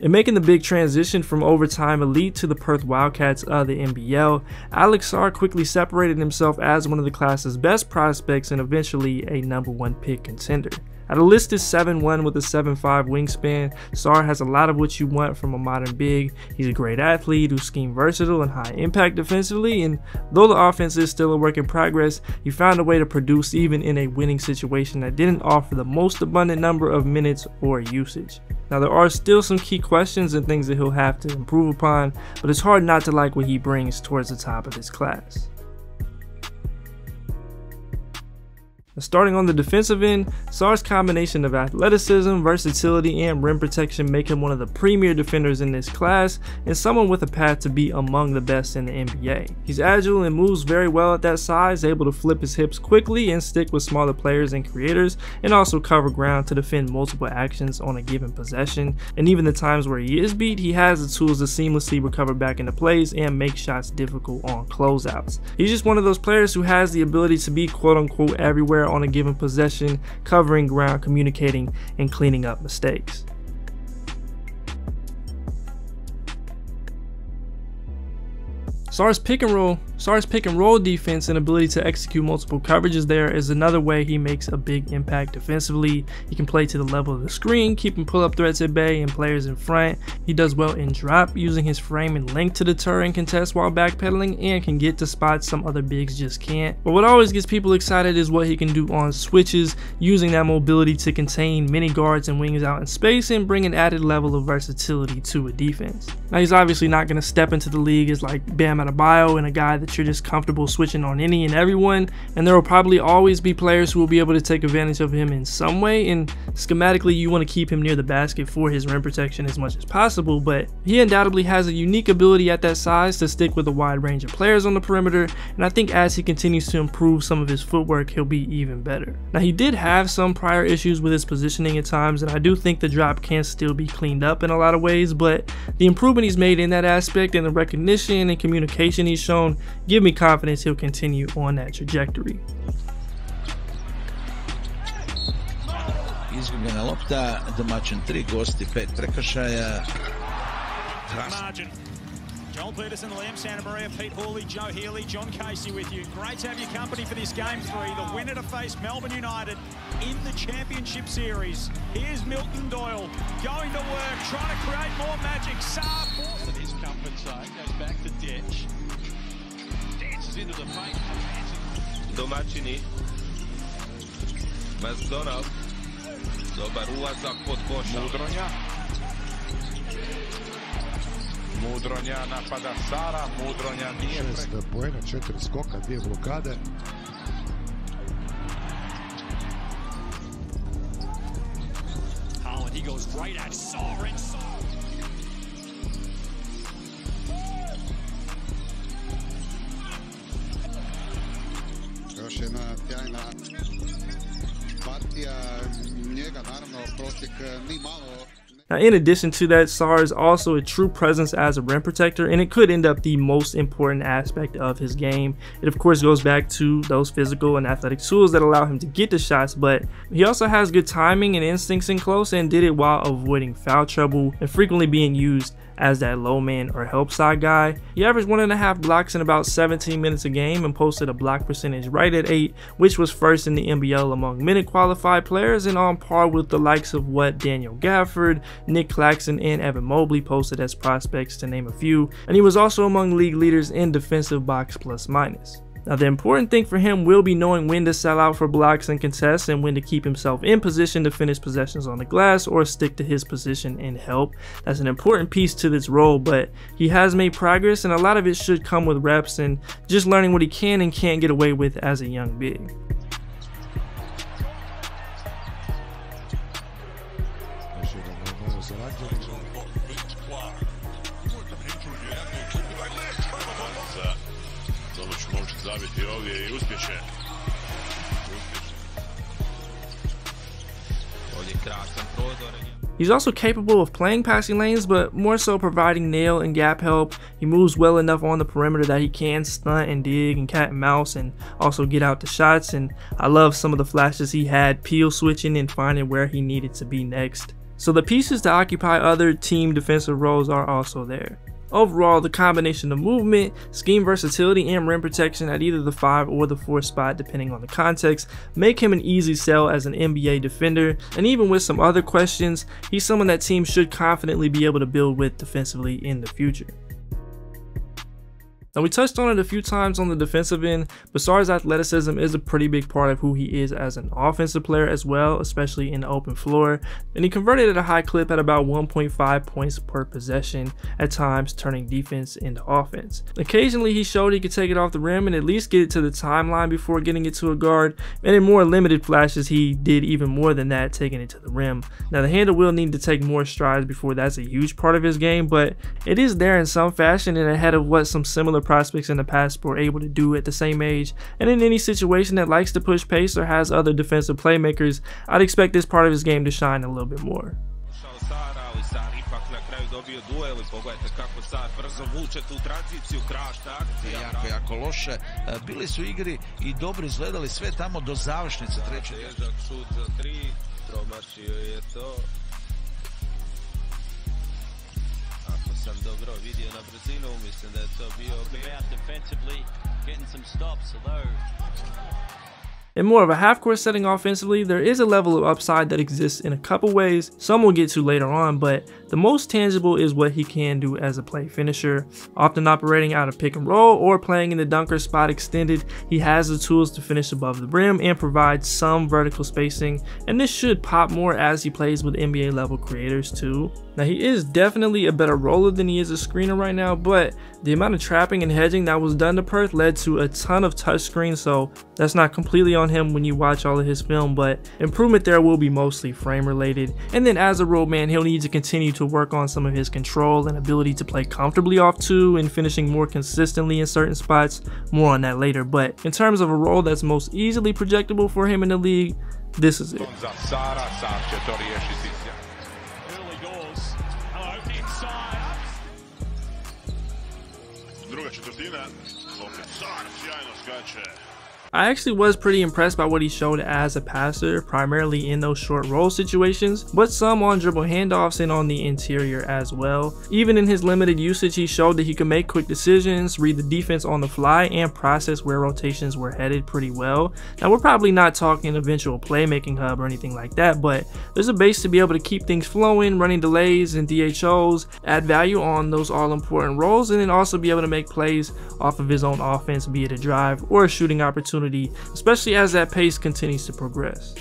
In making the big transition from Overtime Elite to the Perth Wildcats of the NBL, Alex Sarr quickly separated himself as one of the class's best prospects and eventually a #1 pick contender. At a listed 7'1" with a 7'5" wingspan, Sarr has a lot of what you want from a modern big. He's a great athlete who's scheme versatile and high impact defensively, and though the offense is still a work in progress, he found a way to produce even in a winning situation that didn't offer the most abundant number of minutes or usage. Now, there are still some key questions and things that he'll have to improve upon, but it's hard not to like what he brings towards the top of his class. Starting on the defensive end, Sarr's combination of athleticism, versatility, and rim protection make him one of the premier defenders in this class and someone with a path to be among the best in the NBA. He's agile and moves very well at that size, able to flip his hips quickly and stick with smaller players and creators, and also cover ground to defend multiple actions on a given possession. And even the times where he is beat, he has the tools to seamlessly recover back into plays and make shots difficult on closeouts. He's just one of those players who has the ability to be quote-unquote everywhere on a given possession, covering ground, communicating, and cleaning up mistakes. Sarr's pick and roll defense and ability to execute multiple coverages there is another way he makes a big impact defensively. He can play to the level of the screen, keeping pull-up threats at bay and players in front. He does well in drop, using his frame and length to deter and contest while backpedaling, and can get to spots some other bigs just can't. But what always gets people excited is what he can do on switches, using that mobility to contain many guards and wings out in space and bring an added level of versatility to a defense. Now, he's obviously not going to step into the league as like Bam Adebayo and a guy that you're just comfortable switching on any and everyone, and there will probably always be players who will be able to take advantage of him in some way, and schematically you want to keep him near the basket for his rim protection as much as possible, but he undoubtedly has a unique ability at that size to stick with a wide range of players on the perimeter, and I think as he continues to improve some of his footwork, he'll be even better. Now, he did have some prior issues with his positioning at times, and I do think the drop can still be cleaned up in a lot of ways, but the improvement he's made in that aspect and the recognition and communication he's shown give me confidence he'll continue on that trajectory. Izgubljena lopta, domaćin 3, gosti 5 prekršaja. Joel Peterson, Liam Santa Maria, Pete Hawley, Joe Healy, John Casey with you. Great to have your company for this Game 3, the winner to face Melbourne United in the Championship Series. Here's Milton Doyle going to work, trying to create more magic. Sarr forces his comfort zone, goes back to Ditch. Dances into the paint. Domaćini. McDonald. Dobar ulazak pod koša. Mudronja napada Sarra, Mudronja nije preko. 6 pojena, 4 skoka, 2 blokade. Haaland, he goes right at Sarr and Sarr. Još jedna sjajna partija, njega naravno prosjek ni malo. Now, in addition to that, Sarr is also a true presence as a rim protector, and it could end up the most important aspect of his game. It of course goes back to those physical and athletic tools that allow him to get the shots, but he also has good timing and instincts in close and did it while avoiding foul trouble and frequently being used as that low man or help side guy. He averaged 1.5 blocks in about 17 minutes a game and posted a block percentage right at 8, which was first in the NBL among minute qualified players and on par with the likes of what Daniel Gafford, Nick Claxton, and Evan Mobley posted as prospects, to name a few, and he was also among league leaders in defensive box plus minus. Now, the important thing for him will be knowing when to sell out for blocks and contests and when to keep himself in position to finish possessions on the glass or stick to his position and help. That's an important piece to this role, but he has made progress and a lot of it should come with reps and just learning what he can and can't get away with as a young big. He's also capable of playing passing lanes, but more so providing nail and gap help. He moves well enough on the perimeter that he can stunt and dig and cat and mouse and also get out the shots, and I love some of the flashes he had peel switching and finding where he needed to be next. so the pieces to occupy other team defensive roles are also there. Overall, the combination of movement, scheme versatility, and rim protection at either the 5 or the 4 spot depending on the context make him an easy sell as an NBA defender, and even with some other questions, he's someone that teams should confidently be able to build with defensively in the future. Now, we touched on it a few times on the defensive end, but Sarr's athleticism is a pretty big part of who he is as an offensive player as well, especially in the open floor, and he converted at a high clip at about 1.5 points per possession at times, turning defense into offense. Occasionally he showed he could take it off the rim and at least get it to the timeline before getting it to a guard, and in more limited flashes he did even more than that, taking it to the rim. Now, the handle will need to take more strides before that's a huge part of his game, but it is there in some fashion and ahead of what some similar prospects in the past were able to do at the same age, and in any situation that likes to push pace or has other defensive playmakers, I'd expect this part of his game to shine a little bit more. In more of a half-court setting offensively, there is a level of upside that exists in a couple ways, some we'll get to later on, but the most tangible is what he can do as a play finisher. Often operating out of pick and roll or playing in the dunker spot extended, he has the tools to finish above the rim and provide some vertical spacing, and this should pop more as he plays with NBA level creators too. Now, he is definitely a better roller than he is a screener right now, but the amount of trapping and hedging that was done to Perth led to a ton of touch screens, so that's not completely on him when you watch all of his film, but improvement there will be mostly frame related. And then as a roadman, he'll need to continue to work on some of his control and ability to play comfortably off two and finishing more consistently in certain spots. More on that later, but in terms of a role that's most easily projectable for him in the league, this is it. I actually was pretty impressed by what he showed as a passer, primarily in those short roll situations, but some on dribble handoffs and on the interior as well. Even in his limited usage, he showed that he could make quick decisions, read the defense on the fly, and process where rotations were headed pretty well. Now, we're probably not talking eventual playmaking hub or anything like that, but there's a base to be able to keep things flowing, running delays and DHOs, add value on those all-important roles, and then also be able to make plays off of his own offense, be it a drive or a shooting opportunity, especially as that pace continues to progress.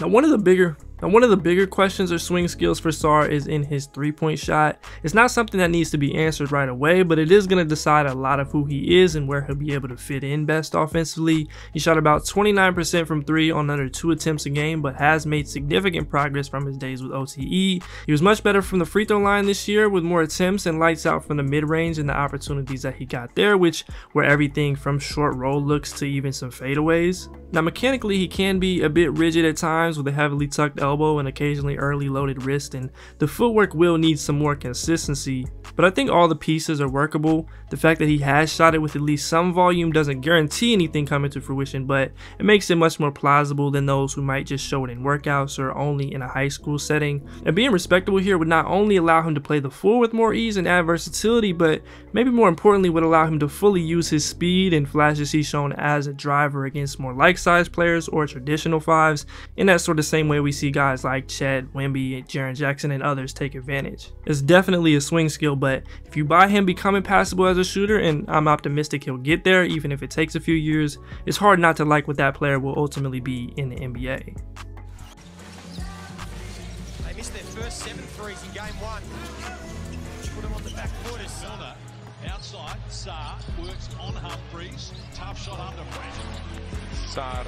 Now one of the bigger questions or swing skills for Sarr is in his three-point shot. It's not something that needs to be answered right away, but it is going to decide a lot of who he is and where he'll be able to fit in best offensively. He shot about 29% from 3 on under 2 attempts a game, but has made significant progress from his days with OTE. He was much better from the free throw line this year with more attempts and lights out from the mid-range and the opportunities that he got there, which were everything from short roll looks to even some fadeaways. Now, mechanically, he can be a bit rigid at times with a heavily tucked elbow and occasionally early loaded wrist, and the footwork will need some more consistency, but I think all the pieces are workable. The fact that he has shot it with at least some volume doesn't guarantee anything coming to fruition, but it makes it much more plausible than those who might just show it in workouts or only in a high school setting. And being respectable here would not only allow him to play the four with more ease and add versatility, but maybe more importantly would allow him to fully use his speed and flashes he's shown as a driver against more like-sized players or traditional fives, in that sort of same way we see guys like Chad, Wemby, Jaren Jackson, and others take advantage. It's definitely a swing skill, but if you buy him becoming passable as a shooter, and I'm optimistic he'll get there even if it takes a few years, it's hard not to like what that player will ultimately be in the NBA. They missed their first 7 threes in game 1. Put him on the back foot. Sarr works on Humphreys. Tough shot under pressure. Sarr.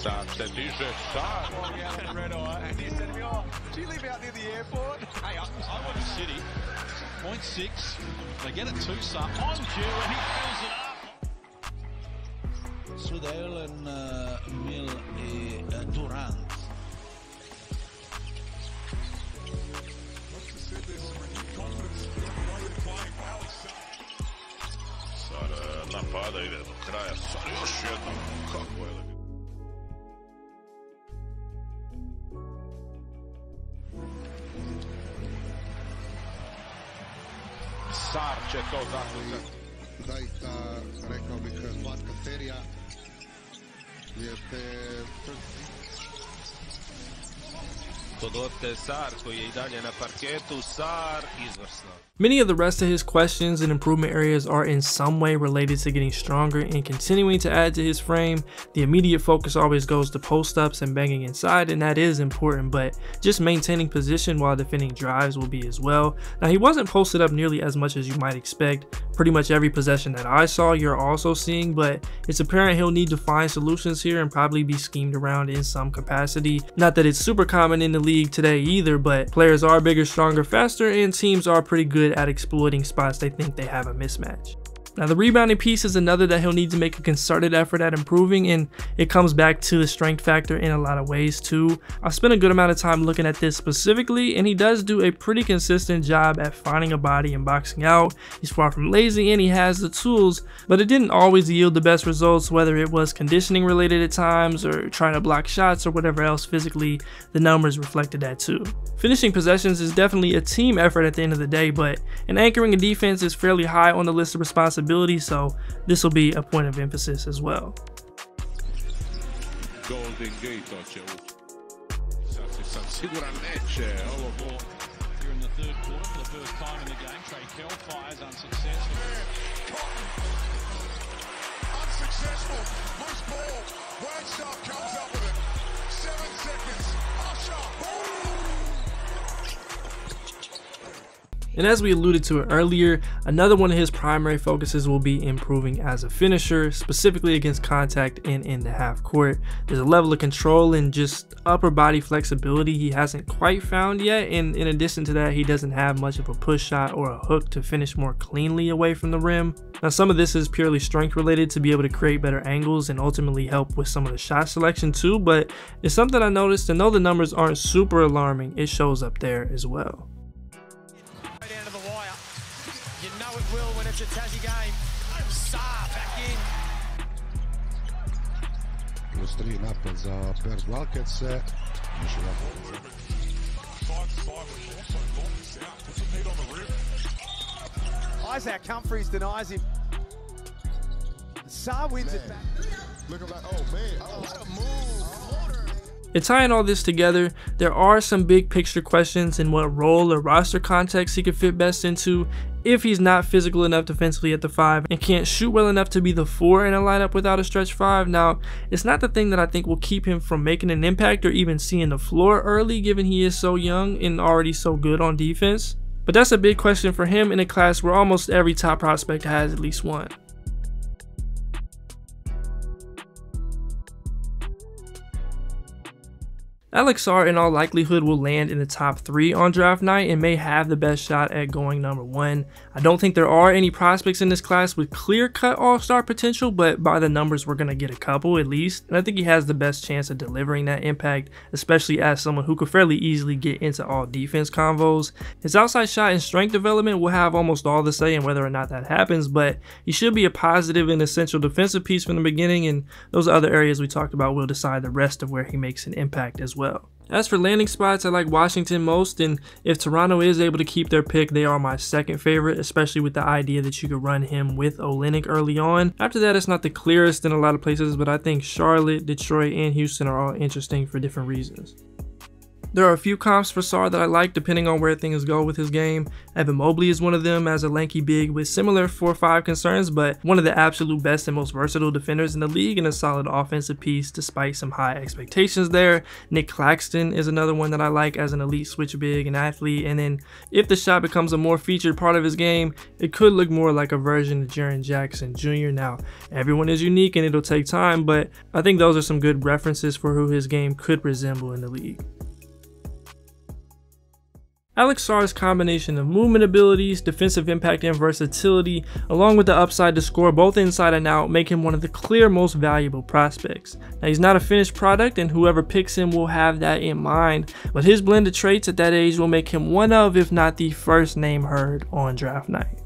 Sarr said, you should start. Walking out the red eye, and he said to me, oh, do you live out near the airport? Hey, I went to City. 0.6. They get it to Sarr. On cue, and he fills it up. Sudalen, Mill et Durant. Sară napada ide do kraja, sară još jednom, kako je da... Sarr će to zaključati. Zaista, rekao bih, slatka serija. Many of the rest of his questions and improvement areas are in some way related to getting stronger and continuing to add to his frame. The immediate focus always goes to post-ups and banging inside, and that is important, but just maintaining position while defending drives will be as well. Now, he wasn't posted up nearly as much as you might expect. Pretty much every possession that I saw, you're also seeing, but it's apparent he'll need to find solutions here and probably be schemed around in some capacity. Not that it's super common in the league today either, but players are bigger, stronger, faster, and teams are pretty good at exploiting spots they think they have a mismatch. Now, the rebounding piece is another that he'll need to make a concerted effort at improving, and it comes back to the strength factor in a lot of ways too. I've spent a good amount of time looking at this specifically, and he does do a pretty consistent job at finding a body and boxing out. He's far from lazy and he has the tools, but it didn't always yield the best results, whether it was conditioning related at times or trying to block shots or whatever else physically. The numbers reflected that too. Finishing possessions is definitely a team effort at the end of the day, but an anchoring a defense is fairly high on the list of responsibilities. So this will be a point of emphasis as well. Golden Gate će sam siguran neće ovo ball. Here in the third quarter, the first time in the game, Trey Kell fires unsuccessful. Unsuccessful. Loose ball. Wadshaw comes up with it. 7 seconds. And as we alluded to earlier, another one of his primary focuses will be improving as a finisher, specifically against contact and in the half court. There's a level of control and just upper body flexibility he hasn't quite found yet, and in addition to that, he doesn't have much of a push shot or a hook to finish more cleanly away from the rim. Now, some of this is purely strength related to be able to create better angles and ultimately help with some of the shot selection too, but it's something I noticed, and though the numbers aren't super alarming, it shows up there as well. Will when it's a Tassie game. Sarr back in. +3 in up za Perth Wildcats. Isaac Humphreys denies him. Sarr wins it back. Look at that. Oh man, what a move. And tying all this together, there are some big picture questions in what role or roster context he could fit best into if he's not physical enough defensively at the 5 and can't shoot well enough to be the 4 in a lineup without a stretch 5. Now, it's not the thing that I think will keep him from making an impact or even seeing the floor early, given he is so young and already so good on defense. But that's a big question for him in a class where almost every top prospect has at least one. Alex Sarr in all likelihood will land in the top 3 on draft night and may have the best shot at going number 1. I don't think there are any prospects in this class with clear-cut all-star potential, but by the numbers we're going to get a couple at least, and I think he has the best chance of delivering that impact, especially as someone who could fairly easily get into all defense convos. His outside shot and strength development will have almost all the say in whether or not that happens, but he should be a positive and essential defensive piece from the beginning, and those other areas we talked about will decide the rest of where he makes an impact as well. As for landing spots, I like Washington most, and if Toronto is able to keep their pick, they are my second favorite, especially with the idea that you could run him with Olynyk early on. After that, it's not the clearest in a lot of places, but I think Charlotte, Detroit, and Houston are all interesting for different reasons. There are a few comps for Sarr that I like depending on where things go with his game. Evan Mobley is one of them as a lanky big with similar 4-5 concerns, but one of the absolute best and most versatile defenders in the league and a solid offensive piece despite some high expectations there. Nick Claxton is another one that I like as an elite switch big and athlete, and then if the shot becomes a more featured part of his game, it could look more like a version of Jaren Jackson Jr. Now, everyone is unique and it'll take time, but I think those are some good references for who his game could resemble in the league. Alex Sarr's combination of movement abilities, defensive impact, and versatility, along with the upside to score both inside and out, make him one of the clear most valuable prospects. Now, he's not a finished product, and whoever picks him will have that in mind, but his blended traits at that age will make him one of, if not the first name heard on draft night.